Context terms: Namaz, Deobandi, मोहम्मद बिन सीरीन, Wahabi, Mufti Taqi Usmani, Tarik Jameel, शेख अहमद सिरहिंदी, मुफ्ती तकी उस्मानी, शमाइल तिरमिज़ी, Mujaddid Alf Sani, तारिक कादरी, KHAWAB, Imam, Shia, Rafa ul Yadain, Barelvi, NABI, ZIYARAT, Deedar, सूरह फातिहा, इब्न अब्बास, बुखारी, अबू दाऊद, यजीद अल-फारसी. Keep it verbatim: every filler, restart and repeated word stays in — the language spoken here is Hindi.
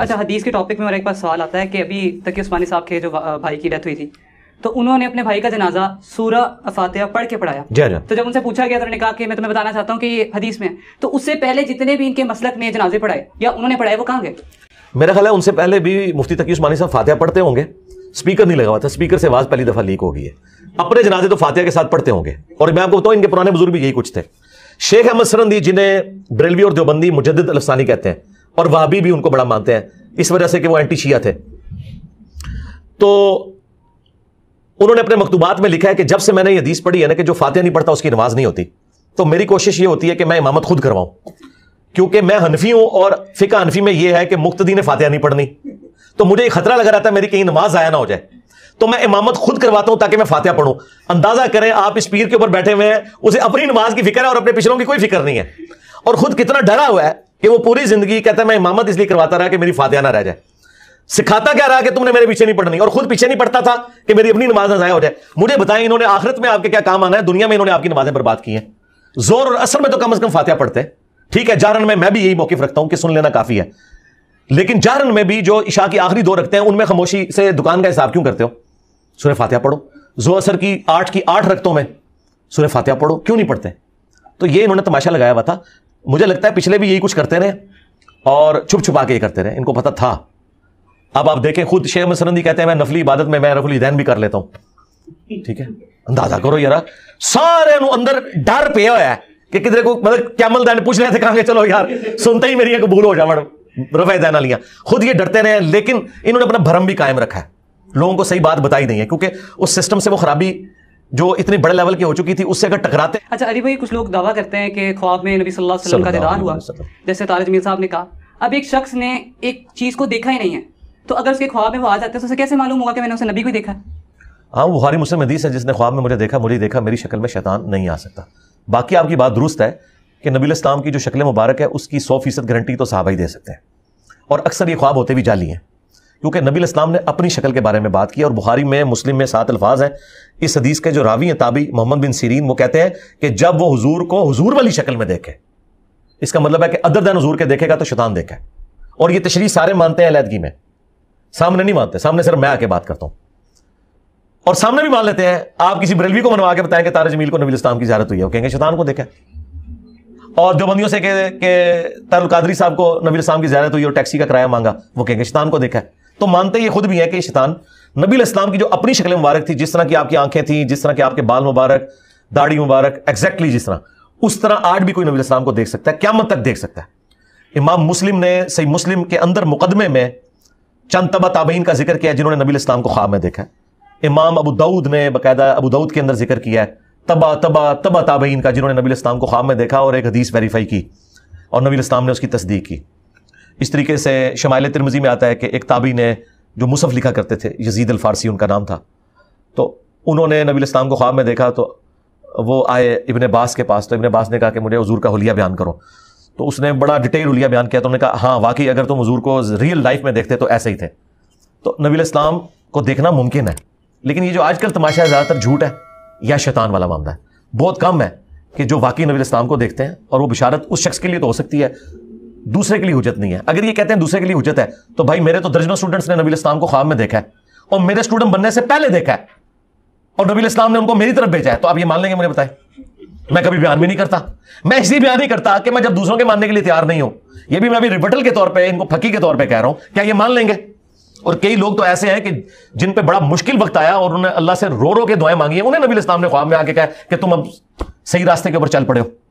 अच्छा, हदीस के टॉपिक में मेरा एक बार सवाल आता है कि अभी तकी उस्मानी साहब के जो भाई की डेथ हुई थी तो उन्होंने अपने भाई का जनाजा सूरह फातिहा पढ़ के पढ़ाया। तो जब उनसे पूछा गया तो उन्होंने कहा कि मैं तुम्हें बताना चाहता हूँ कि ये हदीस में है। तो उससे पहले जितने भी इनके मसलक ने जनाजे पढ़ाए या उन्होंने पढ़ाए वो कहाँ गए? मेरा ख्याल है उनसे पहले भी मुफ्ती तकी उस्मानी साहब फातिहा पढ़ते होंगे, स्पीकर नहीं लगा हुआ था, स्पीकर से आवाज़ पहली दफ़ा लीक हो गई है। अपने जनाजे तो फातिहा के साथ पढ़ते होंगे और मैं आपको बताऊँ इनके पुराने बुजुर्ग भी यही कुछ थे। शेख अहमद सिरहिंदी जिन्हें बरेलवी और देवबंदी मुजद्दिद अल्फ सानी कहते हैं और वहाबी भी उनको बड़ा मानते हैं इस वजह से कि वो एंटी शिया थे, तो उन्होंने अपने मकतूबात में लिखा है कि जब से मैंने ये हदीस पढ़ी है ना कि जो फातिहा नहीं पढ़ता उसकी नमाज नहीं होती, तो मेरी कोशिश ये होती है कि मैं इमामत खुद करवाऊं क्योंकि मैं हनफी हूं और फिका हनफी में यह है कि मुक्तदी ने फातिहा नहीं पढ़नी, तो मुझे खतरा लगा रहता है मेरी कहीं नमाज जाया ना हो जाए, तो मैं इमामत खुद करवाता हूं ताकि मैं फातिहा पढ़ूं। अंदाजा करें आप, इस पीर के ऊपर बैठे हुए हैं, उसे अपनी नमाज की फिक्र है और अपने पिछड़ों की कोई फिक्र नहीं है और खुद कितना डरा हुआ है कि वो पूरी जिंदगी कहता है मैं इमामत इसलिए करवाता रहा कि मेरी फातिहा ना रह जाए। सिखाता क्या रहा कि तुमने मेरे पीछे नहीं पढ़नी और खुद पीछे नहीं पढ़ता था कि मेरी अपनी नमाज ना जाया हो जाए। मुझे बताएं इन्होंने आखिरत में आपके क्या काम आना है, दुनिया में इन्होंने आपकी नमाजें बर्बाद की हैं। जोर और असर में तो कम अज कम फातिहा पढ़ते हैं, ठीक है, जारन में मैं भी यही मौकिफ रखता हूं कि सुन लेना काफी है, लेकिन जारन में भी जो इशा की आखिरी दो रखते हैं उनमें खामोशी से दुकान का हिसाब क्यों करते हो? सूरह फातिहा पढ़ो। जोर असर की आठ की आठ रखता हूं मैं, सूरह फातिहा पढ़ो, क्यों नहीं पढ़ते? तो ये इन्होंने तमाशा लगाया हुआ था। मुझे लगता है पिछले भी यही कुछ करते रहे और छुप छुपा के ही करते रहे, इनको पता था। अब आप देखें खुद शेख अहमद सिरहिंदी कहते हैं मैं नफली इबादत में मैं रफा उल यदैन भी कर लेता हूं, ठीक है, अंदाजा करो यार सारे अंदर डर पे होया है कि किधरे को मतलब कैमल दैन पूछ रहे थे कहां के, चलो यार सुनते ही मेरी कबूल हो जाए रफा दैन लिया, खुद ये डरते रहे लेकिन इन्होंने अपना भरम भी कायम रखा है, लोगों को सही बात बताई नहीं है क्योंकि उस सिस्टम से वो खराबी जो इतने बड़े लेवल की हो चुकी थी उससे अगर टकराते। अच्छा अली भाई, कुछ लोग दावा करते हैं कि ख्वाब में नबी सल्लल्लाहो अलैहि वसल्लम का दीदार हुआ जैसे तारिक जमील साहब ने कहा। अब एक शख्स ने एक चीज को देखा ही नहीं है तो अगर उसके ख्वाब में वो आ जाते हैं तो उसे कैसे मालूम होगा कि मैंने उसे नबी को देखा? हाँ, बुखारी मुस्लिम हदीस है जिसने ख्वाब में मुझे देखा मुझे देखा मेरी शक्ल में शैतान नहीं आ सकता। बाकी आपकी बात दुरुस्त है कि नबी अलैहिस्सलाम की जो शक्ल मुबारक है उसकी सौ फीसद गारंटी तो सहाबा ही दे सकते हैं और अक्सर ये ख्वाब होते भी जाली हैं क्योंकि नबी अलैहिस्सलाम ने अपनी शक्ल के बारे में बात की और बुखारी में मुस्लिम में सात अल्फाज हैं। इस हदीस के जो रावी हैं ताबी मोहम्मद बिन सीरीन वो कहते हैं कि जब वो हुजूर को हुजूर वाली शक्ल में देखे, इसका मतलब है कि अदर दैन हुजूर के देखेगा तो शैतान देखा। और ये तशरीह सारे मानते हैं अलैदगी में, सामने नहीं मानते, सामने सिर्फ मैं आके बात करता हूं और सामने भी मान लेते हैं। आप किसी बरेलवी को मनवा के बताएं कि तारिक जमील को नबी इस्लाम की ज़ियारत हुई है, वो कहेंगे शैतान को देखा। और देवबंदियों से के, के तारिक कादरी साहब को नबी इस्लाम की ज़ियारत हुई और टैक्सी का किराया मांगा, वो कहेंगे शैतान को देखा। तो मानते ये खुद भी है कि शैतान नबी इस्लाम की जो अपनी शक्ल मुबारक थी, जिस तरह की आपकी आंखें थी, जिस तरह की आपके बाल मुबारक, दाढ़ी मुबारक, एग्जैक्टली जिस तरह, उस तरह आज भी कोई नबी इस्लाम को देख सकता है, क़यामत तक देख सकता है। इमाम मुस्लिम ने सही मुस्लिम के अंदर मुकदमे में चंद तबा ताबईन का जिक्र किया जिन्होंने नबी अलैहिस्सलाम को ख्वाब में देखा है। इमाम अबू दाऊद ने बाकायदा अबू दाऊद के अंदर जिक्र किया है तबा तबा तबा ताबईन का जिन्होंने नबी अलैहिस्सलाम को ख्वाब में देखा और एक हदीस वेरीफाई की और नबी अलैहिस्सलाम ने उसकी तस्दीक की। इस तरीके से शमाइल तिरमिज़ी में आता है कि एक ताबी ने जो मुसफ़ लिखा करते थे, यजीद अल-फारसी उनका नाम था, तो उन्होंने नबी अलैहिस्सलाम को ख्वाब में देखा तो वो आए इब्न अब्बास के पास, तो इब्न अब्बास ने कहा कि मुझे हुजूर का हुलिया बयान करो, तो उसने बड़ा डिटेल हुलिया बयान किया। तो उन्होंने कहा हाँ वाकई अगर तुम हुजूर को रियल लाइफ में देखते तो ऐसे ही थे। तो नबी अलैहिस्सलाम को देखना मुमकिन है लेकिन ये जो आजकल तमाशा है ज़्यादातर झूठ है या शैतान वाला मामला है। बहुत कम है कि जो वाकई नबी अलैहिस्सलाम को देखते हैं और वो बिशारत उस शख्स के लिए तो हो सकती है, दूसरे के लिए हुज्जत नहीं है। अगर ये कहते हैं दूसरे के लिए हुज्जत है तो भाई मेरे तो दर्जनों स्टूडेंट्स ने नबी अलैहिस्सलाम को ख्वाब में देखा है और मेरे स्टूडेंट बनने से पहले देखा है और नबी अलैहिस्सलाम ने उनको मेरी तरफ भेजा है, तो आप ये मान लेंगे? मुझे बताएं, मैं कभी बयान भी नहीं करता। मैं इसलिए बयान नहीं करता कि मैं जब दूसरों के मानने के लिए तैयार नहीं हूं, यह भी मैं अभी रिबटल के तौर पे, इनको फकी के तौर पे कह रहा हूं, क्या ये मान लेंगे? और कई लोग तो ऐसे हैं कि जिन पे बड़ा मुश्किल वक्त आया और उन्होंने अल्लाह से रो रो के दुआएं मांगी है, उन्हें नबी अलैहिस्सलाम ने ख्वाब में आके कहा कि तुम अब सही रास्ते के ऊपर चल पड़े हो।